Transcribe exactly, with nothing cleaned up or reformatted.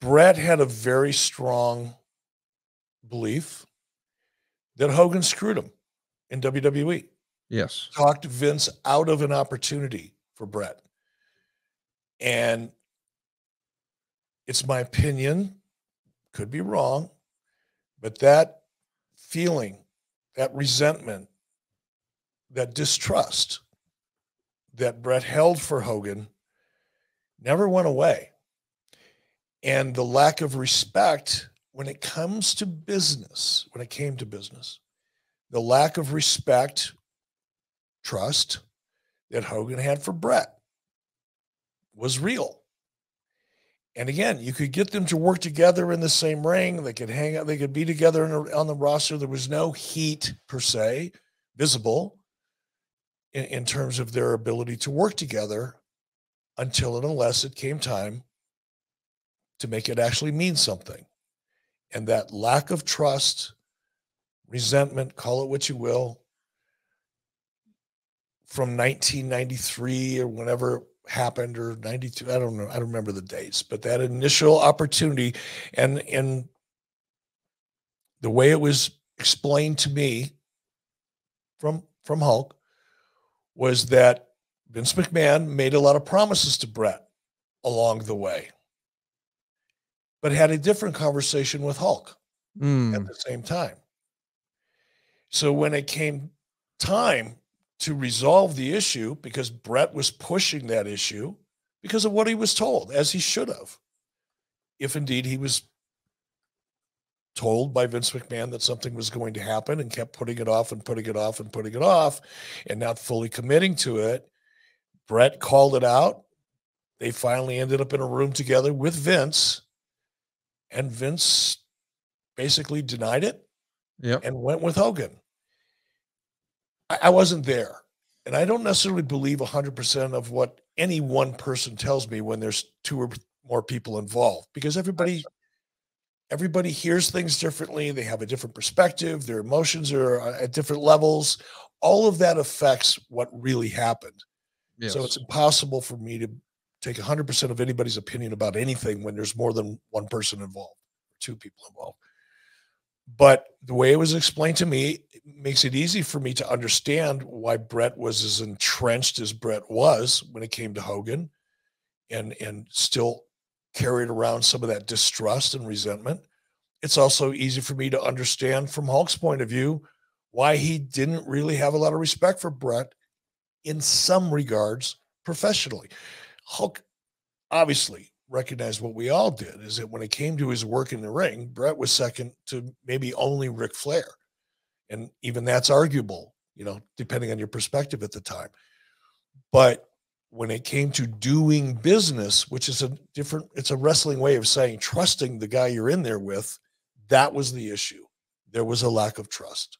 Bret had a very strong belief that Hogan screwed him in W W E. Yes. Talked Vince out of an opportunity for Bret. And it's my opinion, could be wrong, but that feeling, that resentment, that distrust that Bret held for Hogan never went away. And the lack of respect when it comes to business, when it came to business, the lack of respect, trust that Hogan had for Bret was real. And again, you could get them to work together in the same ring. They could hang out. They could be together in a, on the roster. There was no heat per se visible in, in terms of their ability to work together until and unless it came time to make it actually mean something. And that lack of trust, resentment, call it what you will, from nineteen ninety-three or whenever it happened, or ninety-two, I don't know, I don't remember the dates, but that initial opportunity, and, and the way it was explained to me from, from Hulk was that Vince McMahon made a lot of promises to Bret along the way, but had a different conversation with Hulk mm. at the same time. So when it came time to resolve the issue, because Bret was pushing that issue because of what he was told, as he should have, if indeed he was told by Vince McMahon that something was going to happen and kept putting it off and putting it off and putting it off and not fully committing to it. Bret called it out. They finally ended up in a room together with Vince, and Vince basically denied it yep. and went with Hogan. I, I wasn't there, and I don't necessarily believe one hundred percent of what any one person tells me when there's two or more people involved, because everybody everybody hears things differently. They have a different perspective. Their emotions are at different levels. All of that affects what really happened. Yes. So it's impossible for me to take one hundred percent of anybody's opinion about anything when there's more than one person involved, two people involved. But the way it was explained to me, it makes it easy for me to understand why Bret was as entrenched as Bret was when it came to Hogan, and, and still carried around some of that distrust and resentment. It's also easy for me to understand from Hulk's point of view why he didn't really have a lot of respect for Bret in some regards professionally. Hulk obviously recognized what we all did, is that when it came to his work in the ring, Bret was second to maybe only Ric Flair. And even that's arguable, you know, depending on your perspective at the time. But when it came to doing business, which is a different, it's a wrestling way of saying trusting the guy you're in there with, that was the issue. There was a lack of trust.